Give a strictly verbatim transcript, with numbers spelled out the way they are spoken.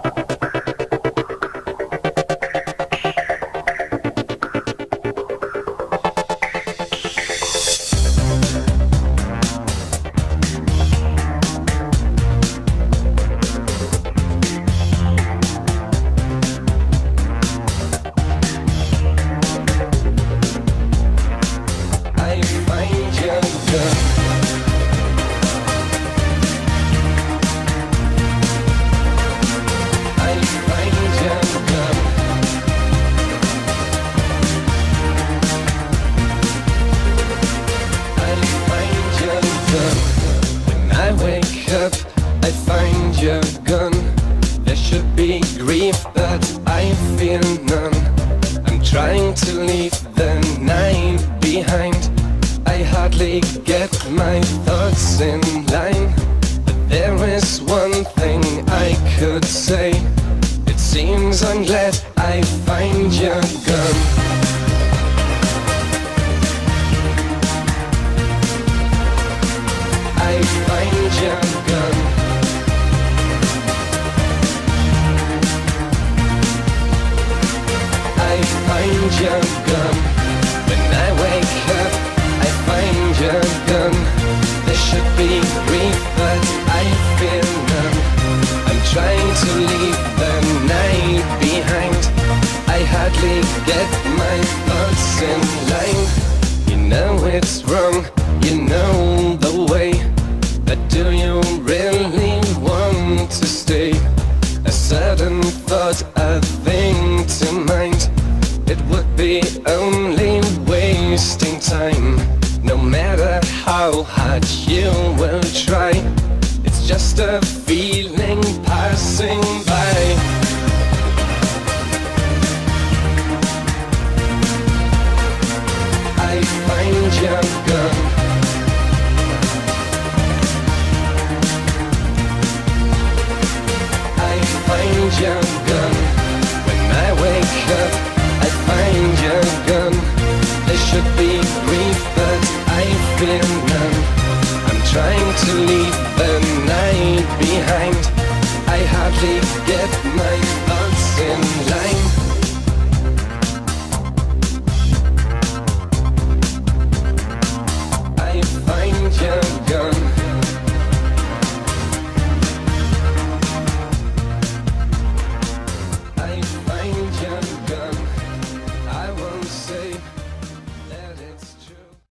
I find your gun. When I wake up, I find your gun. There should be grief, but I feel